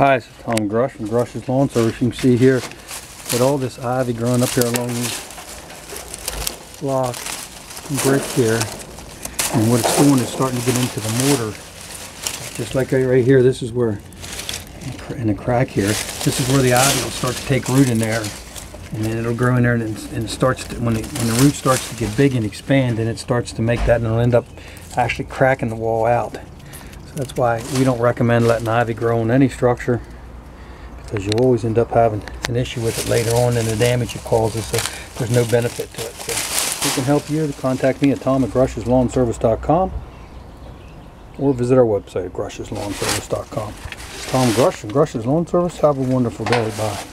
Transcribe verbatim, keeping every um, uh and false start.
Hi, this is Tom Grosh from Grosh's Lawn Service. You can see here with all this ivy growing up here along these blocks and brick here, and what it's doing is starting to get into the mortar. Just like right here, this is where, in a crack here, this is where the ivy will start to take root in there, and then it'll grow in there, and it, and it starts to, when, it, when the root starts to get big and expand, and it starts to make that, and it'll end up actually cracking the wall out. That's why we don't recommend letting ivy grow on any structure, because you always end up having an issue with it later on and the damage it causes, so there's no benefit to it. So if we can help you, contact me at Tom at Grosh's Lawn Service dot com or visit our website at Grosh's Lawn Service dot com. Tom Grosh from Grosh's Lawn Service. Have a wonderful day. Bye.